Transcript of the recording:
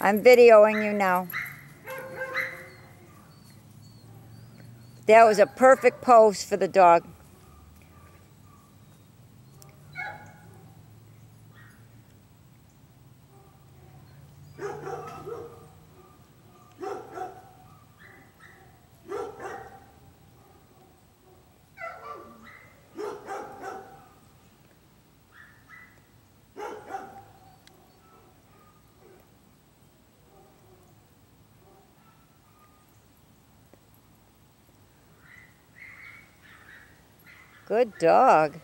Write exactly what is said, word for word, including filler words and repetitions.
I'm videoing you now. That was a perfect pose for the dog. Good dog.